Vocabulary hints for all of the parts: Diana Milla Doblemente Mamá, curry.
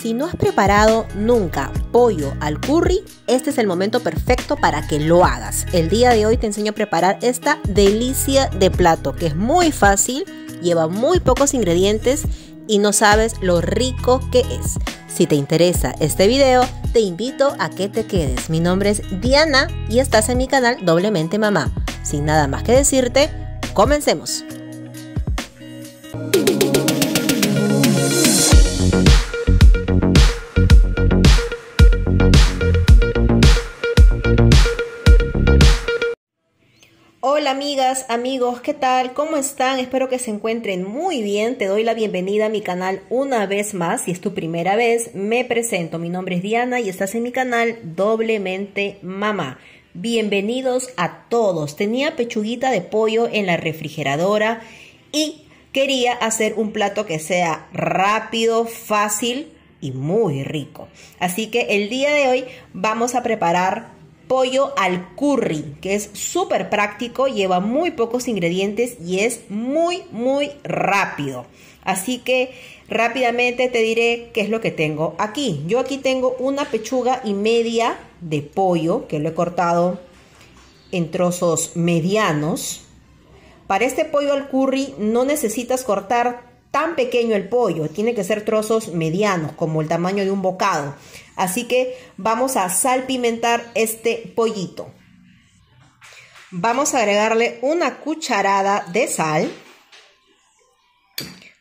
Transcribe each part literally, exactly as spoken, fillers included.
Si no has preparado nunca pollo al curry, este es el momento perfecto para que lo hagas. El día de hoy te enseño a preparar esta delicia de plato, que es muy fácil, lleva muy pocos ingredientes y no sabes lo rico que es. Si te interesa este video, te invito a que te quedes. Mi nombre es Diana y estás en mi canal Doblemente Mamá. Sin nada más que decirte, comencemos. Hola amigas, amigos, ¿qué tal? ¿Cómo están? Espero que se encuentren muy bien. Te doy la bienvenida a mi canal una vez más. Si es tu primera vez, me presento. Mi nombre es Diana y estás en mi canal Doblemente Mamá. Bienvenidos a todos. Tenía pechuguita de pollo en la refrigeradora y quería hacer un plato que sea rápido, fácil y muy rico. Así que el día de hoy vamos a preparar pollo al curry, que es súper práctico, lleva muy pocos ingredientes y es muy, muy rápido. Así que rápidamente te diré qué es lo que tengo aquí. Yo aquí tengo una pechuga y media de pollo, que lo he cortado en trozos medianos. Para este pollo al curry no necesitas cortar tan pequeño el pollo, tiene que ser trozos medianos, como el tamaño de un bocado. Así que vamos a salpimentar este pollito. Vamos a agregarle una cucharada de sal.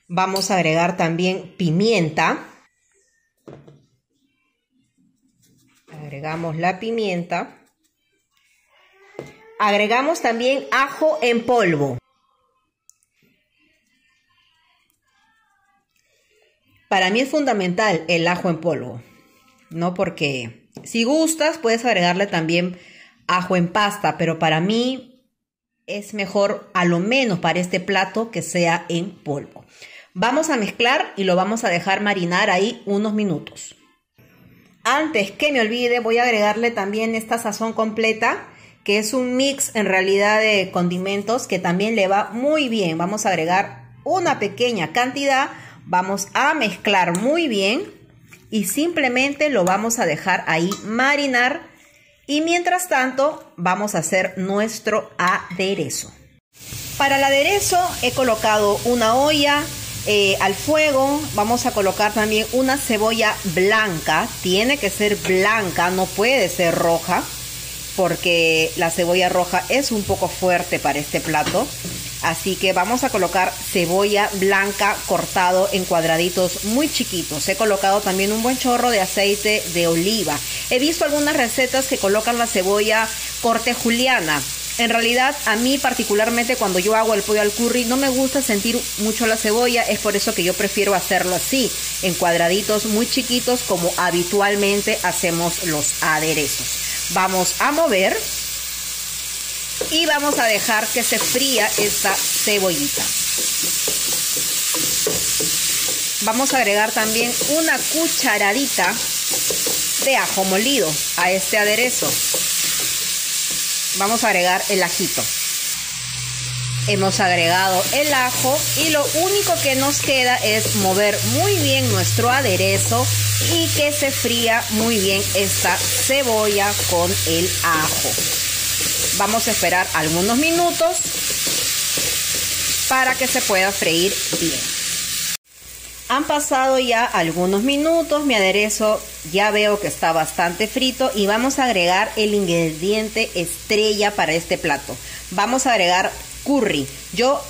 Vamos a agregar también pimienta. Agregamos la pimienta. Agregamos también ajo en polvo. Para mí es fundamental el ajo en polvo, ¿no? Porque si gustas puedes agregarle también ajo en pasta, pero para mí es mejor, a lo menos para este plato, que sea en polvo. Vamos a mezclar y lo vamos a dejar marinar ahí unos minutos. Antes que me olvide, voy a agregarle también esta sazón completa, que es un mix en realidad de condimentos que también le va muy bien. Vamos a agregar una pequeña cantidad, vamos a mezclar muy bien y simplemente lo vamos a dejar ahí marinar. Y mientras tanto, vamos a hacer nuestro aderezo. Para el aderezo he colocado una olla eh, al fuego. Vamos a colocar también una cebolla blanca. Tiene que ser blanca, no puede ser roja, porque la cebolla roja es un poco fuerte para este plato. Así que vamos a colocar cebolla blanca cortado en cuadraditos muy chiquitos. He colocado también un buen chorro de aceite de oliva. He visto algunas recetas que colocan la cebolla corte juliana. En realidad, a mí particularmente, cuando yo hago el pollo al curry, no me gusta sentir mucho la cebolla. Es por eso que yo prefiero hacerlo así, en cuadraditos muy chiquitos, como habitualmente hacemos los aderezos. Vamos a mover y vamos a dejar que se fría esta cebollita. Vamos a agregar también una cucharadita de ajo molido a este aderezo. Vamos a agregar el ajito. Hemos agregado el ajo y lo único que nos queda es mover muy bien nuestro aderezo y que se fría muy bien esta cebolla con el ajo. Vamos a esperar algunos minutos para que se pueda freír bien. Han pasado ya algunos minutos, mi aderezo ya veo que está bastante frito y vamos a agregar el ingrediente estrella para este plato. Vamos a agregar curry. Yo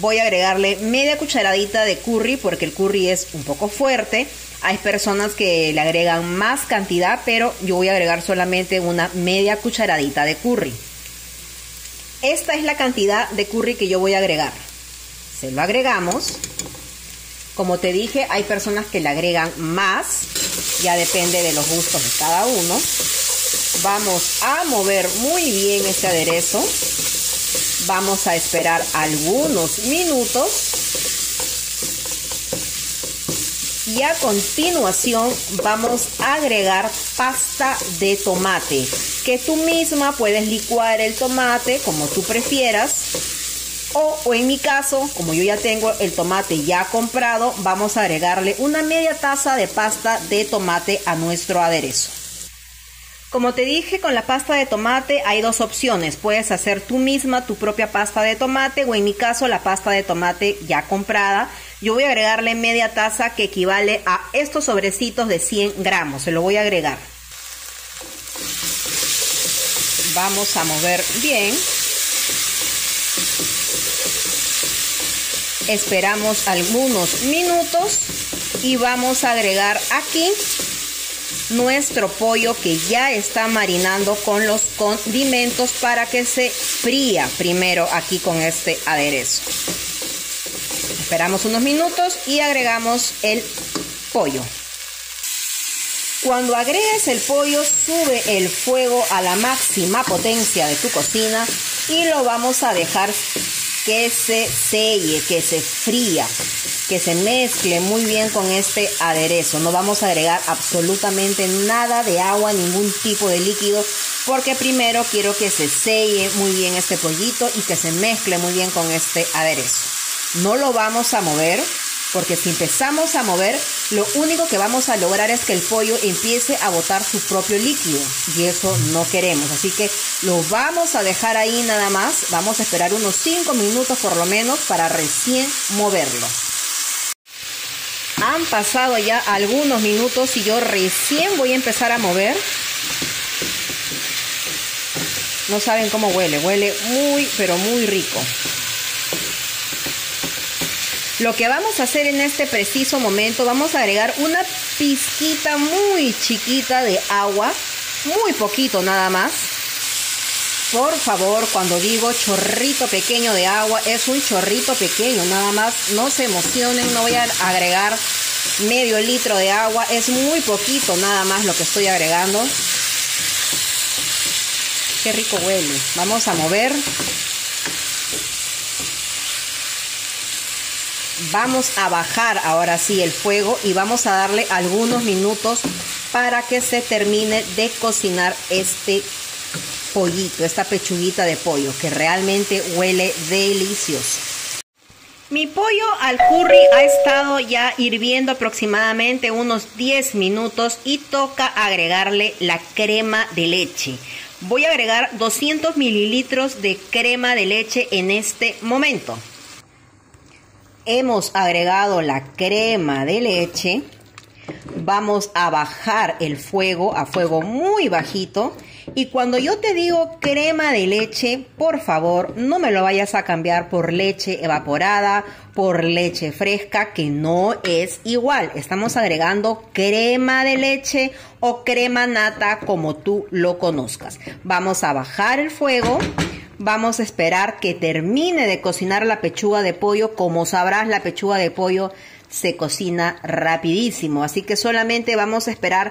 voy a agregarle media cucharadita de curry porque el curry es un poco fuerte. Hay personas que le agregan más cantidad, pero yo voy a agregar solamente una media cucharadita de curry. Esta es la cantidad de curry que yo voy a agregar. Se lo agregamos. Como te dije, hay personas que le agregan más. Ya depende de los gustos de cada uno. Vamos a mover muy bien este aderezo. Vamos a esperar algunos minutos. Y a continuación vamos a agregar pasta de tomate, que tú misma puedes licuar el tomate como tú prefieras. O, o en mi caso, como yo ya tengo el tomate ya comprado, vamos a agregarle una media taza de pasta de tomate a nuestro aderezo. Como te dije, con la pasta de tomate hay dos opciones. Puedes hacer tú misma tu propia pasta de tomate o en mi caso la pasta de tomate ya comprada. Yo voy a agregarle media taza que equivale a estos sobrecitos de cien gramos. Se lo voy a agregar. Vamos a mover bien. Esperamos algunos minutos y vamos a agregar aquí nuestro pollo que ya está marinando con los condimentos para que se fría primero aquí con este aderezo. Esperamos unos minutos y agregamos el pollo. Cuando agregues el pollo, sube el fuego a la máxima potencia de tu cocina y lo vamos a dejar que se selle, que se fría, que se mezcle muy bien con este aderezo. No vamos a agregar absolutamente nada de agua, ningún tipo de líquido, porque primero quiero que se selle muy bien este pollito y que se mezcle muy bien con este aderezo. No lo vamos a mover, porque si empezamos a mover, lo único que vamos a lograr es que el pollo empiece a botar su propio líquido y eso no queremos. Así que lo vamos a dejar ahí nada más. Vamos a esperar unos cinco minutos por lo menos para recién moverlo. Han pasado ya algunos minutos y yo recién voy a empezar a mover. No saben cómo huele, huele muy pero muy rico. Lo que vamos a hacer en este preciso momento, vamos a agregar una pizquita muy chiquita de agua, muy poquito nada más. Por favor, cuando digo chorrito pequeño de agua, es un chorrito pequeño nada más. No se emocionen, no voy a agregar medio litro de agua, es muy poquito nada más lo que estoy agregando. Qué rico huele. Vamos a mover. Vamos a bajar ahora sí el fuego y vamos a darle algunos minutos para que se termine de cocinar este pollito, esta pechuguita de pollo que realmente huele delicioso. Mi pollo al curry ha estado ya hirviendo aproximadamente unos diez minutos y toca agregarle la crema de leche. Voy a agregar doscientos mililitros de crema de leche en este momento. Hemos agregado la crema de leche. Vamos a bajar el fuego a fuego muy bajito. Y cuando yo te digo crema de leche, por favor, no me lo vayas a cambiar por leche evaporada, por leche fresca, que no es igual. Estamos agregando crema de leche o crema nata, como tú lo conozcas. Vamos a bajar el fuego. Vamos a esperar que termine de cocinar la pechuga de pollo. Como sabrás, la pechuga de pollo se cocina rapidísimo. Así que solamente vamos a esperar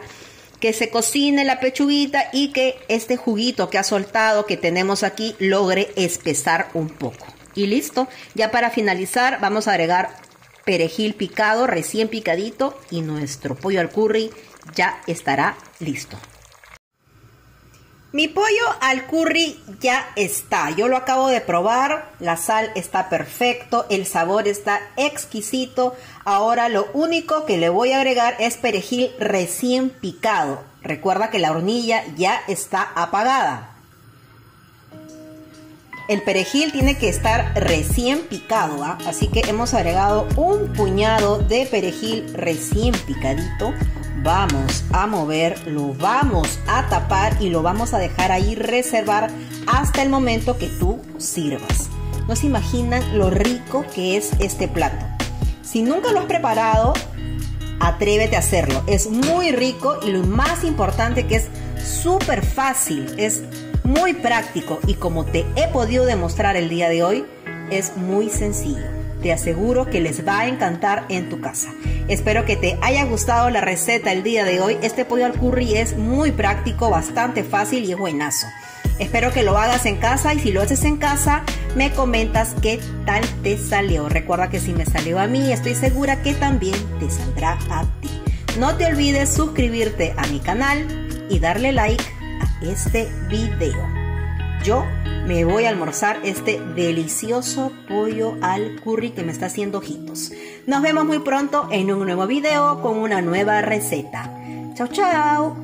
que se cocine la pechuguita y que este juguito que ha soltado, que tenemos aquí, logre espesar un poco. Y listo. Ya para finalizar, vamos a agregar perejil picado, recién picadito, y nuestro pollo al curry ya estará listo. Mi pollo al curry ya está, yo lo acabo de probar, la sal está perfecto, el sabor está exquisito. Ahora lo único que le voy a agregar es perejil recién picado. Recuerda que la hornilla ya está apagada. El perejil tiene que estar recién picado, ¿eh? Así que hemos agregado un puñado de perejil recién picadito. Vamos a mover, lo vamos a tapar y lo vamos a dejar ahí reservar hasta el momento que tú sirvas. No se imaginan lo rico que es este plato. Si nunca lo has preparado, atrévete a hacerlo. Es muy rico y lo más importante que es súper fácil, es muy práctico y como te he podido demostrar el día de hoy, es muy sencillo. Te aseguro que les va a encantar en tu casa. Espero que te haya gustado la receta el día de hoy. Este pollo al curry es muy práctico, bastante fácil y es buenazo. Espero que lo hagas en casa y si lo haces en casa, me comentas qué tal te salió. Recuerda que si me salió a mí, estoy segura que también te saldrá a ti. No te olvides suscribirte a mi canal y darle like a este video. Yo me voy a almorzar este delicioso pollo al curry que me está haciendo ojitos. Nos vemos muy pronto en un nuevo video con una nueva receta. Chao, chao.